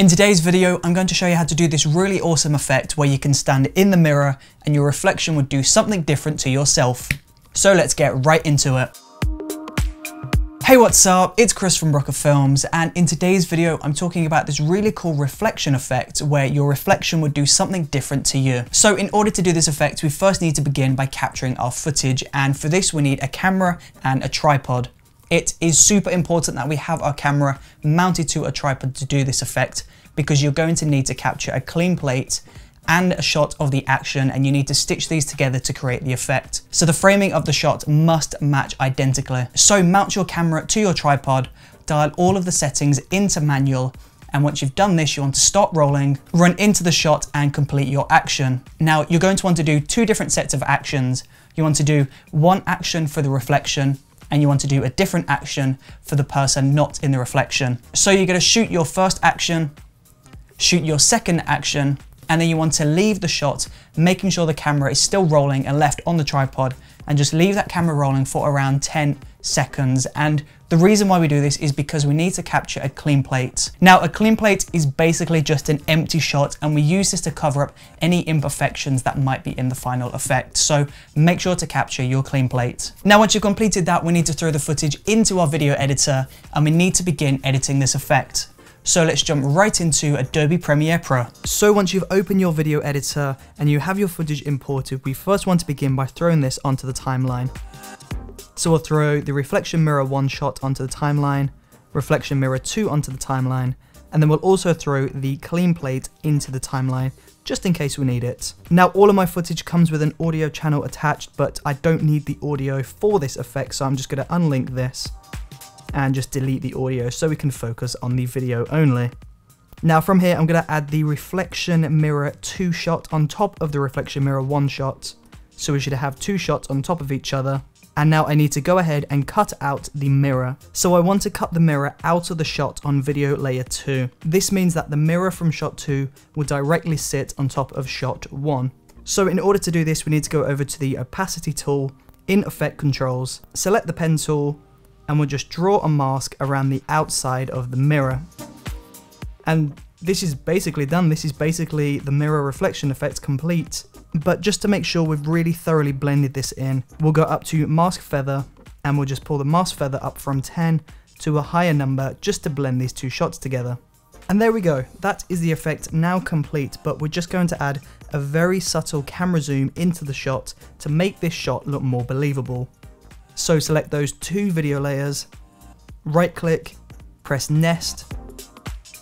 In today's video, I'm going to show you how to do this really awesome effect where you can stand in the mirror and your reflection would do something different to yourself. So let's get right into it. Hey, what's up? It's Chris from Brooker Films, and in today's video, I'm talking about this really cool reflection effect where your reflection would do something different to you. So in order to do this effect, we first need to begin by capturing our footage. And for this, we need a camera and a tripod. It is super important that we have our camera mounted to a tripod to do this effect, because you're going to need to capture a clean plate and a shot of the action, and you need to stitch these together to create the effect. So the framing of the shot must match identically. So mount your camera to your tripod, dial all of the settings into manual, and once you've done this, you want to stop rolling, run into the shot and complete your action. Now you're going to want to do two different sets of actions. You want to do one action for the reflection, and you want to do a different action for the person not in the reflection. So you're gonna shoot your first action, shoot your second action, and then you want to leave the shot, making sure the camera is still rolling and left on the tripod, and just leave that camera rolling for around 10 seconds. And the reason why we do this is because we need to capture a clean plate. Now, a clean plate is basically just an empty shot, and we use this to cover up any imperfections that might be in the final effect. So make sure to capture your clean plate. Now, once you've completed that, we need to throw the footage into our video editor, and we need to begin editing this effect. So let's jump right into Adobe Premiere Pro. So once you've opened your video editor and you have your footage imported, we first want to begin by throwing this onto the timeline. So we'll throw the reflection mirror 1 shot onto the timeline, reflection mirror 2 onto the timeline, and then we'll also throw the clean plate into the timeline, just in case we need it. Now, all of my footage comes with an audio channel attached, but I don't need the audio for this effect, so I'm just gonna unlink this and just delete the audio so we can focus on the video only. Now from here, I'm gonna add the reflection mirror 2 shot on top of the reflection mirror 1 shot. So we should have 2 shots on top of each other. And now I need to go ahead and cut out the mirror. So I want to cut the mirror out of the shot on video layer 2. This means that the mirror from shot 2 will directly sit on top of shot 1. So in order to do this, we need to go over to the opacity tool, in effect controls, select the pen tool, and we'll just draw a mask around the outside of the mirror. And this is basically done. This is basically the mirror reflection effect complete. But just to make sure we've really thoroughly blended this in, we'll go up to mask feather, and we'll just pull the mask feather up from 10 to a higher number just to blend these two shots together. And there we go. That is the effect now complete, but we're just going to add a very subtle camera zoom into the shot to make this shot look more believable. So select those 2 video layers, right click, press nest.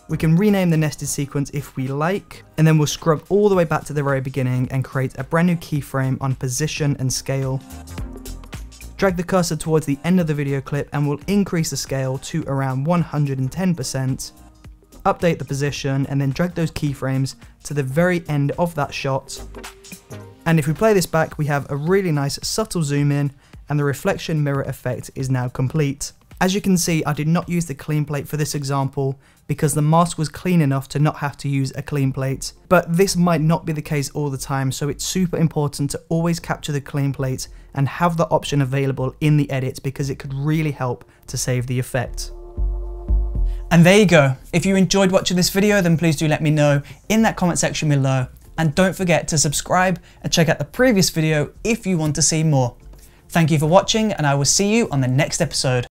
We can rename the nested sequence if we like, and then we'll scrub all the way back to the very beginning and create a brand new keyframe on position and scale. Drag the cursor towards the end of the video clip and we'll increase the scale to around 110%. Update the position and then drag those keyframes to the very end of that shot. And if we play this back, we have a really nice subtle zoom in, and the reflection mirror effect is now complete. As you can see, I did not use the clean plate for this example because the mask was clean enough to not have to use a clean plate. But this might not be the case all the time, so it's super important to always capture the clean plate and have the option available in the edit, because it could really help to save the effect. And there you go. If you enjoyed watching this video, then please do let me know in that comment section below. And don't forget to subscribe and check out the previous video if you want to see more. Thank you for watching, and I will see you on the next episode.